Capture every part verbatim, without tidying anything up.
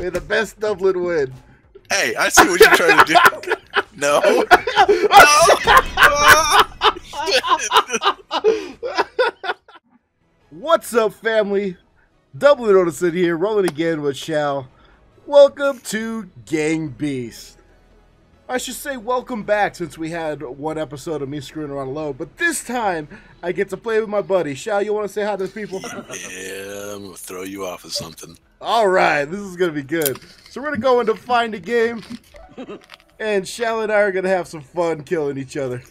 May the best Dublin win. Hey, I see what you're trying to do. No. No. What's up, family? Dublin Odinson here, rolling again with Shal. Welcome to Gang Beast. I should say welcome back, since we had one episode of me screwing around alone, but this time I get to play with my buddy. Shal, you want to say hi to the people? Yeah, I'm going to throw you off of something. All right, this is going to be good. So we're going to go into Find a Game, and Shal and I are going to have some fun killing each other.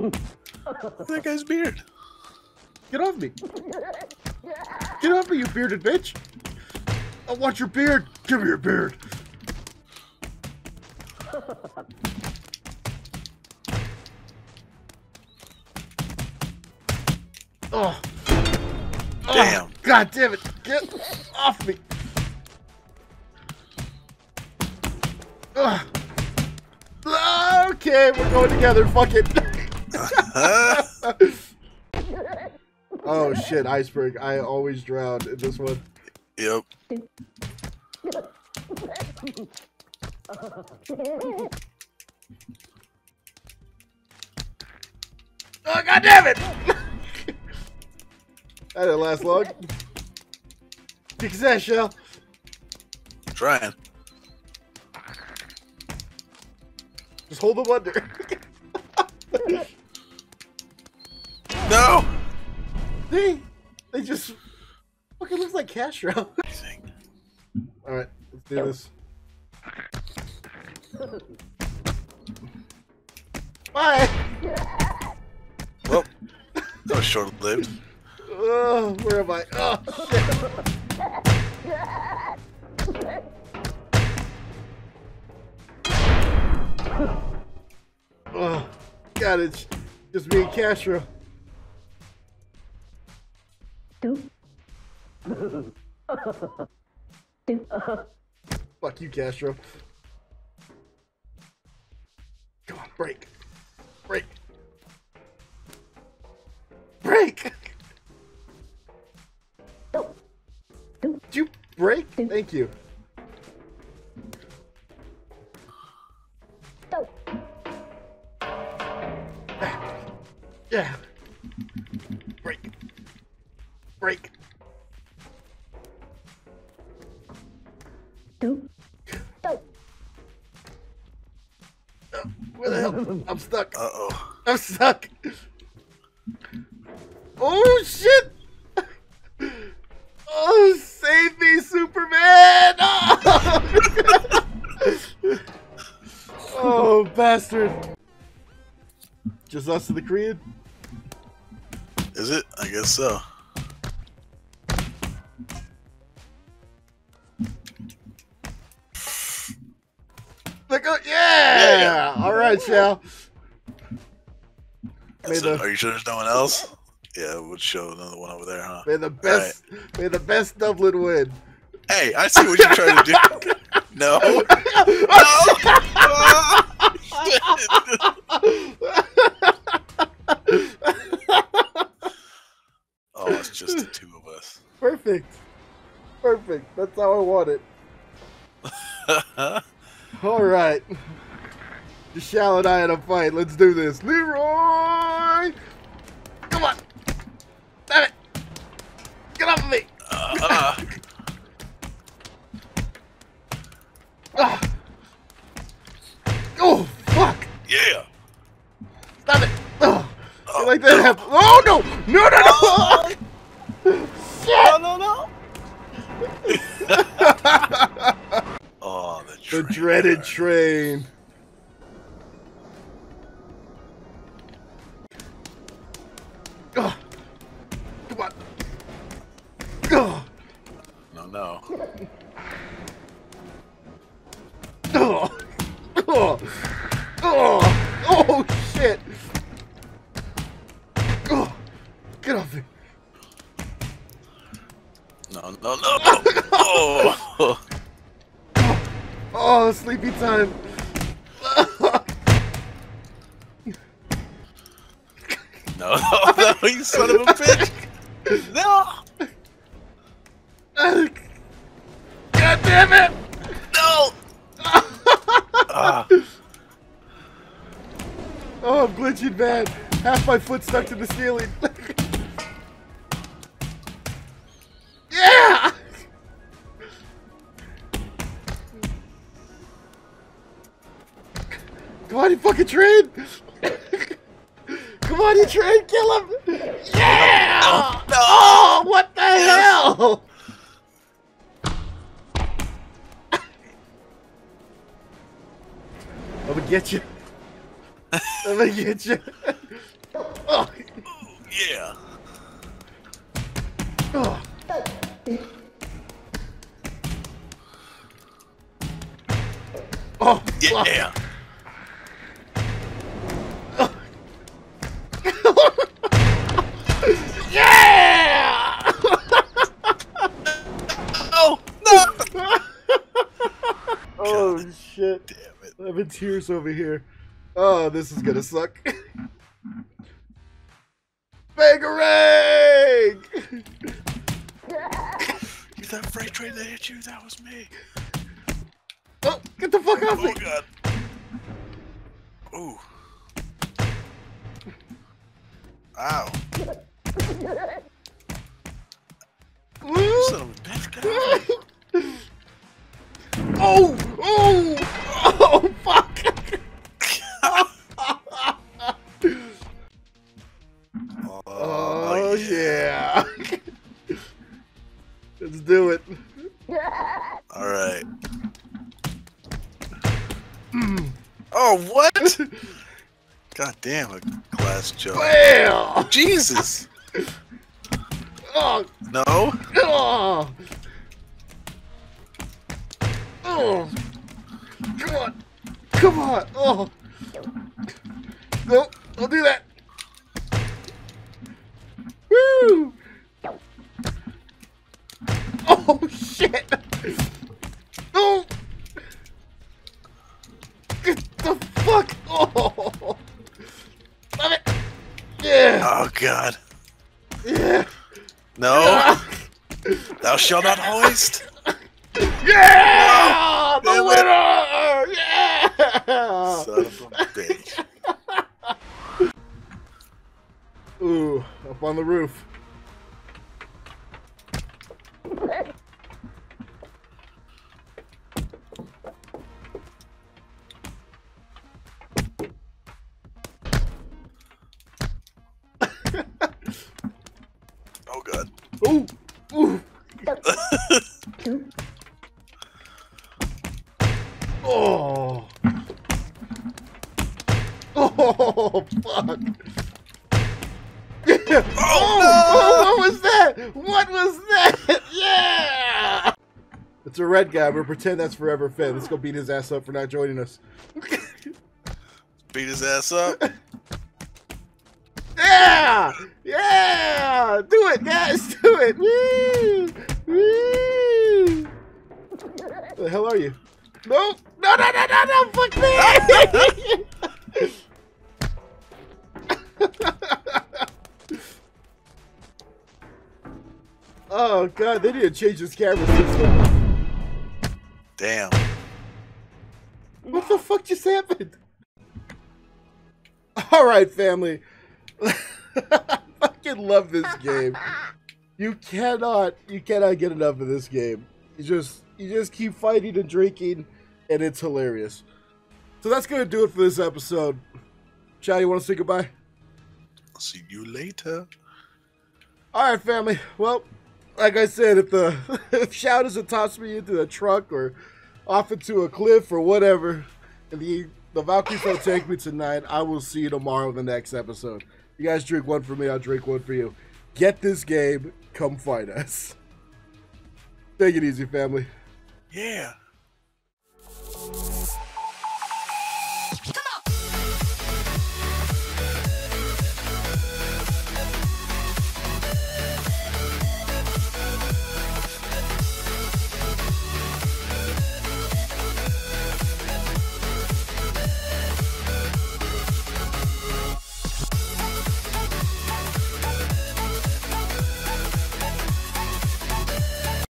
That guy's beard. Get off me. Get off me, you bearded bitch. I want your beard. Give me your beard. Oh. Damn. Oh, God damn it. Get off me. Ugh. Okay, we're going together. Fuck it. Oh shit, iceberg. I always drown in this one. Yep. Oh, God damn it! That didn't last long. Kick his ass, Shal. Trying. Just hold him under. No! They, they just fucking looks like Castro. Alright, let's do this. Bye! Well, that was short-lived. Oh, where am I? Oh, shit. Oh, God, it's just me and Castro. Fuck you, Castro. Come on, break. Break. Break! Did you break? Thank you. Yeah. Break. Break. Where the hell? I'm stuck. Uh oh. I'm stuck. Oh shit! Oh, save me, Superman! Oh, oh bastard! Just us to the Korean? Is it? I guess so. Yeah! All right, Shal. Are you sure there's no one else? Yeah, we'll show another one over there, huh? May the best, right. May the best Dublin win. Hey, I see what you're trying to do. No. No. Oh, it's just the two of us. Perfect. Perfect. That's how I want it. All right. Shal and I in a fight. Let's do this. Leroy! Come on! Damn it! Get off of me! Uh, uh. Oh, fuck! Yeah! Stop it! Oh. Oh. Like that happened. Oh, no! No, no, no! Oh. Shit! No, no, no! Oh, the train. The dreaded train. Ugh. Come on. Ugh. No, no. Oh. Oh. Oh. Oh, shit. Oh. Get off me. No, no, no. Oh. Oh, sleepy time. No, no, no, you son of a bitch! No! damn it! No! uh. Oh, I'm glitching bad. Half my foot stuck to the ceiling. Yeah! Come on, you fucking train! Come on, you train, kill him! Yeah! Oh, no. Oh, what the hell? I'm gonna get you. I'm gonna get you. Oh. Yeah. Oh. Oh, yeah. Oh. Yeah! Oh, no! Oh, shit. Damn it. I'm in tears over here. Oh, this is gonna suck. Bangarang! That freight train that hit you, that was me. Oh, get the fuck off oh, me! Oh, God. Ooh. Ow. Son of a bitch, guy. Oh! Oh! Oh, fuck! Oh, oh, yeah. Yeah. Let's do it. Alright. Mm. Oh, what? God damn it. Glass jug. Bam! Jesus! Oh. No? Oh. Oh. Come on! Come on! Oh! No! Don't do that! Woo! Oh shit! No! Get the fuck! Oh! Love it! Yeah! Oh god! Yeah! No! Yeah. Thou shalt not hoist! Yeah! No. The Damn winner! It. Yeah! Son of a bitch. Ooh, up on the roof. Oh god. Ooh! Ooh! Oh! Oh, fuck! Oh, oh, no. Oh, what was that? What was that? Yeah! It's a red guy. We'll pretend that's Forever Finn. Let's go beat his ass up for not joining us. Beat his ass up? Yeah! Yeah! Do it, guys! Do it! Woo! Woo! Where the hell are you? No! No, no, no, no, no! Fuck me! Oh god, they need to change this camera system. Damn. What the fuck just happened? Alright, family. I fucking love this game. You cannot, you cannot get enough of this game. You just, you just keep fighting and drinking, and it's hilarious. So that's gonna do it for this episode. Shal, you want to say goodbye? I'll see you later. All right, family. Well, like I said, if the if Shal doesn't toss me into the truck or off into a cliff or whatever, and the the Valkyries don't take me tonight, I will see you tomorrow in the next episode. You guys drink one for me, I'll drink one for you. Get this game, come fight us. Take it easy, family. Yeah.